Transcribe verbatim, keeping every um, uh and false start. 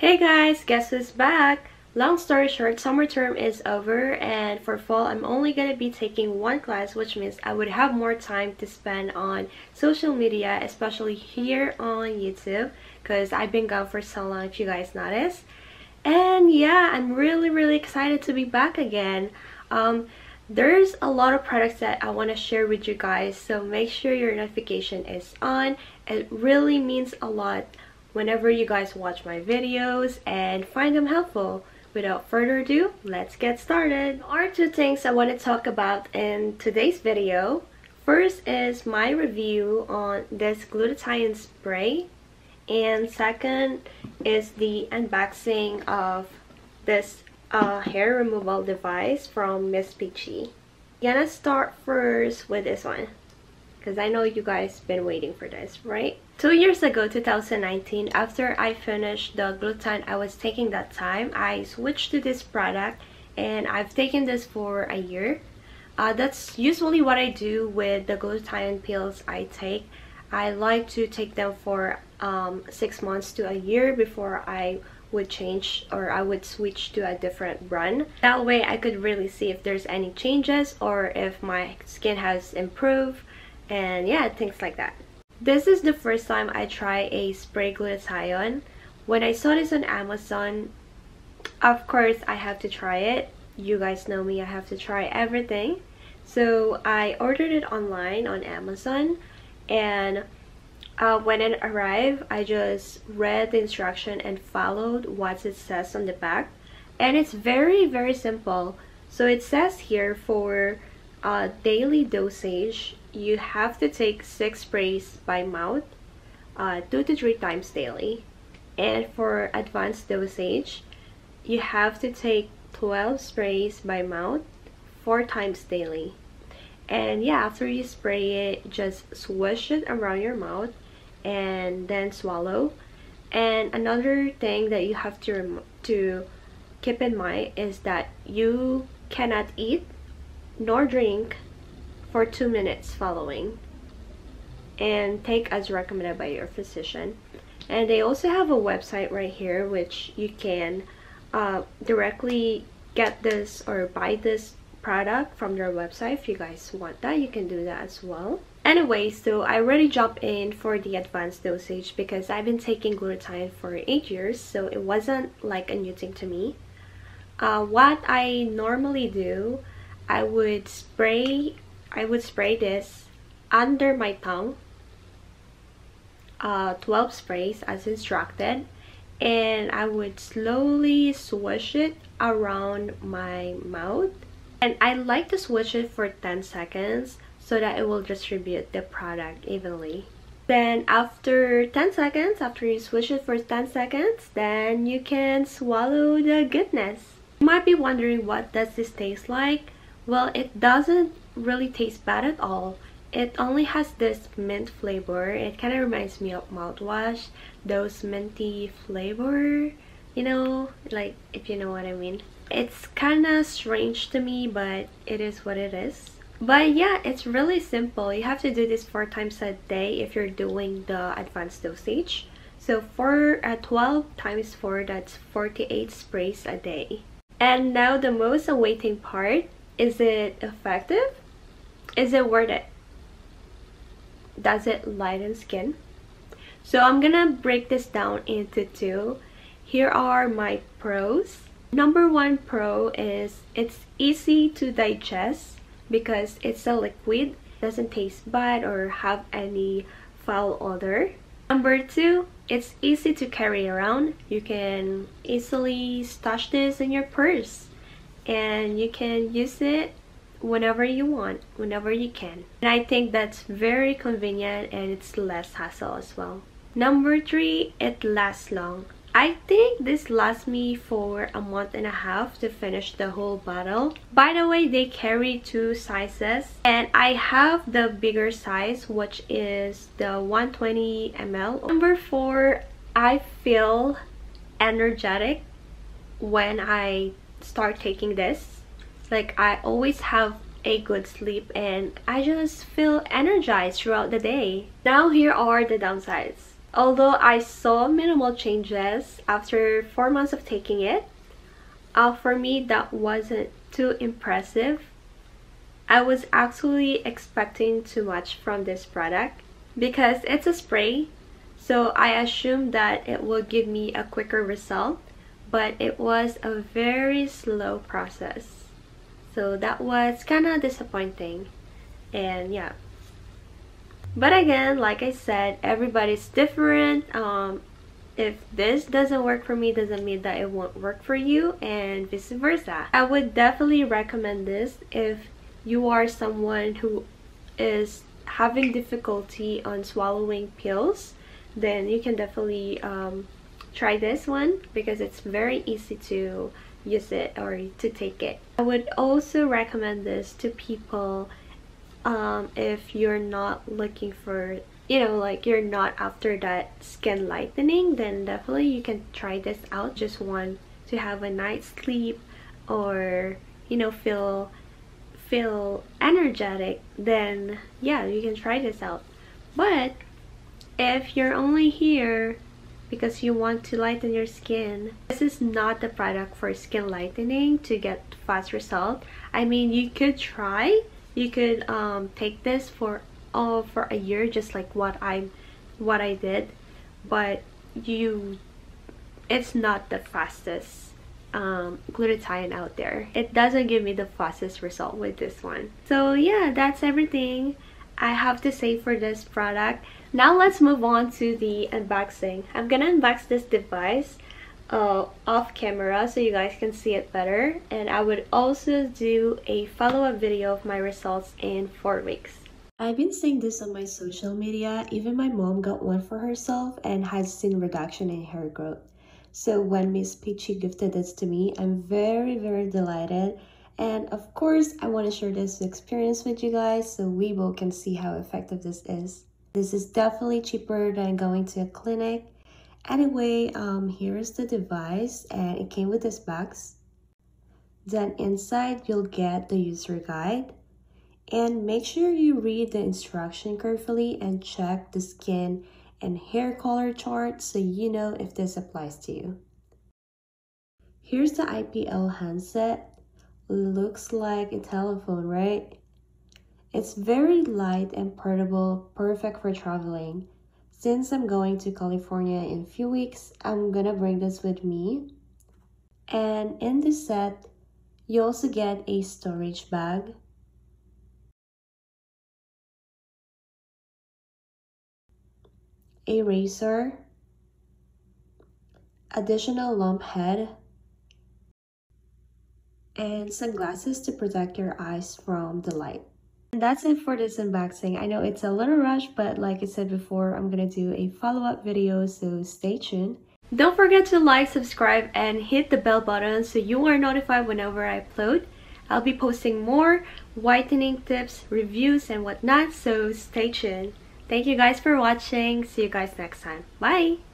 Hey guys, guess who's back? Long story short, summer term is over and for fall I'm only gonna be taking one class, which means I would have more time to spend on social media, especially here on YouTube, because I've been gone for so long if you guys noticed. And yeah, I'm really really excited to be back again. Um, there's a lot of products that I want to share with you guys, so make sure your notification is on. It really means a lot whenever you guys watch my videos and find them helpful. Without further ado, let's get started. There are two things I want to talk about in today's video. First is my review on this glutathione spray, and second is the unboxing of this uh, hair removal device from Miss Peachy. I'm gonna start first with this one, because I know you guys been waiting for this, right? Two years ago, two thousand nineteen, after I finished the glutathione I was taking that time, I switched to this product and I've taken this for a year. Uh, that's usually what I do with the glutathione pills I take. I like to take them for um, six months to a year before I would change, or I would switch to a different brand. That way I could really see if there's any changes or if my skin has improved. And yeah, things like that. This is the first time I try a spray glutathione. When I saw this on Amazon, of course I have to try it. You guys know me, I have to try everything. So I ordered it online on Amazon, and uh, when it arrived I just read the instruction and followed what it says on the back. And it's very very simple. So it says here for uh, daily dosage you have to take six sprays by mouth, uh, two to three times daily, and for advanced dosage you have to take twelve sprays by mouth, four times daily. And yeah, after you spray it, just swish it around your mouth and then swallow. And another thing that you have to rem to keep in mind is that you cannot eat nor drink for two minutes following, and take as recommended by your physician. And they also have a website right here which you can uh, directly get this or buy this product from their website. If you guys want that, you can do that as well. Anyway, so I already jumped in for the advanced dosage because I've been taking glutathione for eight years, so it wasn't like a new thing to me. Uh, what I normally do, I would spray I would spray this under my tongue, uh, twelve sprays as instructed, and I would slowly swish it around my mouth. And I like to swish it for ten seconds so that it will distribute the product evenly. Then after ten seconds, after you swish it for ten seconds, then you can swallow the goodness. You might be wondering, what does this taste like? Well, it doesn't really taste bad at all. It only has this mint flavor. It kind of reminds me of mouthwash, those minty flavor, you know, like if you know what I mean. It's kind of strange to me, but it is what it is. But yeah, it's really simple. You have to do this four times a day if you're doing the advanced dosage. So for uh, twelve times four, that's forty-eight sprays a day. And now the most awaiting part. Is it effective? Is it worth it? Does it lighten skin? So I'm gonna break this down into two. Here are my pros. Number one pro is it's easy to digest because it's a liquid, doesn't taste bad or have any foul odor. Number two, it's easy to carry around. You can easily stash this in your purse, and you can use it whenever you want, whenever you can. And I think that's very convenient, and it's less hassle as well. Number three, it lasts long. I think this lasts me for a month and a half to finish the whole bottle. By the way, they carry two sizes, and I have the bigger size, which is the one hundred twenty milliliters. Number four, I feel energetic when I start taking this. Like, I always have a good sleep and I just feel energized throughout the day. Now here are the downsides. Although I saw minimal changes after four months of taking it, uh, for me that wasn't too impressive. I was actually expecting too much from this product because it's a spray, so I assumed that it will give me a quicker result, but it was a very slow process. So that was kind of disappointing, and yeah. But again, like I said, everybody's different. Um, if this doesn't work for me, doesn't mean that it won't work for you, and vice versa. I would definitely recommend this if you are someone who is having difficulty on swallowing pills. Then you can definitely um, try this one because it's very easy to use it or to take it. I would also recommend this to people um if you're not looking for, you know, like you're not after that skin lightening, then definitely you can try this out. Just want to have a night's sleep, or you know, feel feel energetic, then yeah, you can try this out. But if you're only here because you want to lighten your skin, this is not the product for skin lightening to get fast result. I mean, you could try. You could um, take this for all oh, for a year, just like what I'm, what I did, but you, it's not the fastest um, glutathione out there. It doesn't give me the fastest result with this one. So yeah, that's everything I have to say for this product. Now let's move on to the unboxing. I'm gonna unbox this device Uh, off camera so you guys can see it better, and I would also do a follow-up video of my results in four weeks. I've been seeing this on my social media. Even my mom got one for herself and has seen reduction in hair growth. So when Miss Peachy gifted this to me, I'm very very delighted, and of course I want to share this experience with you guys so we both can see how effective this is. This is definitely cheaper than going to a clinic. Anyway, um, here is the device, and it came with this box. Then inside you'll get the user guide, and make sure you read the instruction carefully and check the skin and hair color chart so you know if this applies to you. Here's the I P L handset. Looks like a telephone, right? It's very light and portable, perfect for traveling. Since I'm going to California in a few weeks, I'm gonna bring this with me. And in this set, you also get a storage bag. A razor. Additional lump head. And sunglasses to protect your eyes from the light. And that's it for this unboxing. I know it's a little rushed, but like I said before, I'm gonna do a follow-up video, so stay tuned. Don't forget to like, subscribe, and hit the bell button so you are notified whenever I upload. I'll be posting more whitening tips, reviews, and whatnot, so stay tuned. Thank you guys for watching. See you guys next time. Bye!